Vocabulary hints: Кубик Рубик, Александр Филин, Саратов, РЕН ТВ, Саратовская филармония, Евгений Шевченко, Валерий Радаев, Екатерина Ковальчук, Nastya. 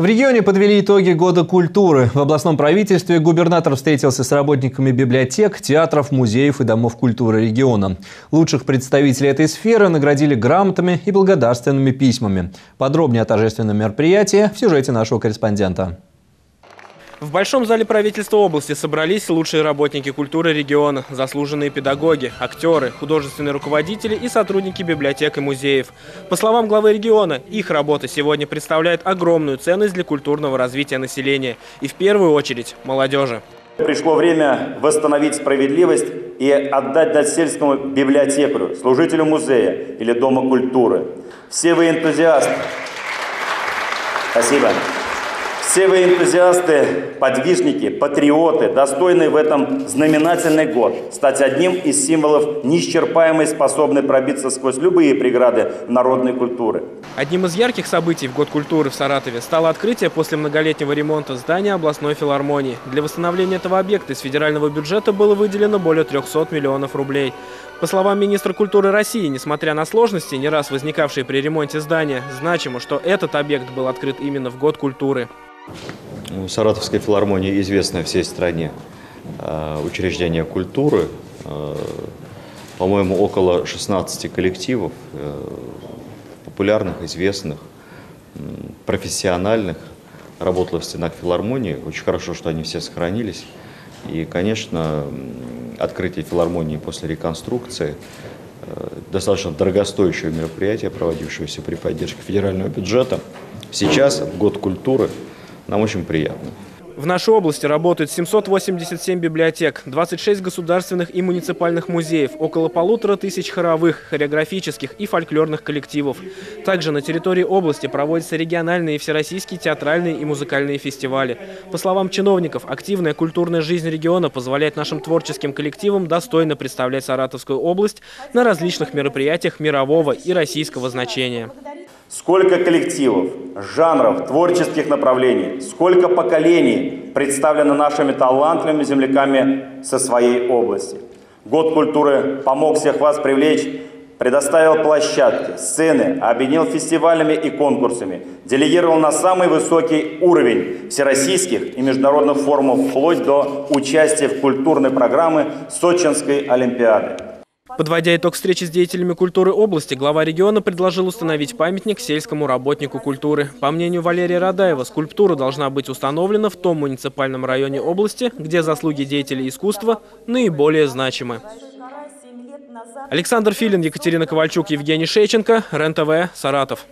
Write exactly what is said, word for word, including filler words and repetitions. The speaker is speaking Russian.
В регионе подвели итоги года культуры. В областном правительстве губернатор встретился с работниками библиотек, театров, музеев и домов культуры региона. Лучших представителей этой сферы наградили грамотами и благодарственными письмами. Подробнее о торжественном мероприятии в сюжете нашего корреспондента. В Большом зале правительства области собрались лучшие работники культуры региона, заслуженные педагоги, актеры, художественные руководители и сотрудники библиотек и музеев. По словам главы региона, их работа сегодня представляет огромную ценность для культурного развития населения и, в первую очередь, молодежи. Пришло время восстановить справедливость и отдать дать сельскому библиотекарю, служителю музея или дома культуры. Все вы энтузиасты. Спасибо. Все вы энтузиасты, подвижники, патриоты, достойны в этом знаменательный год стать одним из символов неисчерпаемой, способной пробиться сквозь любые преграды народной культуры. Одним из ярких событий в год культуры в Саратове стало открытие после многолетнего ремонта здания областной филармонии. Для восстановления этого объекта из федерального бюджета было выделено более трёхсот миллионов рублей. По словам министра культуры России, несмотря на сложности, не раз возникавшие при ремонте здания, значимо, что этот объект был открыт именно в год культуры. Саратовская филармония известна всей стране учреждение культуры. По-моему, около шестнадцати коллективов, популярных, известных, профессиональных, работало в стенах филармонии. Очень хорошо, что они все сохранились. И, конечно, открытие филармонии после реконструкции – достаточно дорогостоящее мероприятие, проводившееся при поддержке федерального бюджета. Сейчас, в год культуры, нам очень приятно. В нашей области работают семьсот восемьдесят семь библиотек, двадцать шесть государственных и муниципальных музеев, около полутора тысяч хоровых, хореографических и фольклорных коллективов. Также на территории области проводятся региональные и всероссийские театральные и музыкальные фестивали. По словам чиновников, активная культурная жизнь региона позволяет нашим творческим коллективам достойно представлять Саратовскую область на различных мероприятиях мирового и российского значения. Сколько коллективов, жанров, творческих направлений, сколько поколений представлено нашими талантливыми земляками со своей области. Год культуры помог всех вас привлечь, предоставил площадки, сцены, объединил фестивалями и конкурсами, делегировал на самый высокий уровень всероссийских и международных форумов вплоть до участия в культурной программе Сочинской Олимпиады. Подводя итог встречи с деятелями культуры области, глава региона предложил установить памятник сельскому работнику культуры. По мнению Валерия Радаева, скульптура должна быть установлена в том муниципальном районе области, где заслуги деятелей искусства наиболее значимы. Александр Филин, Екатерина Ковальчук, Евгений Шевченко, РЕН ТВ, Саратов.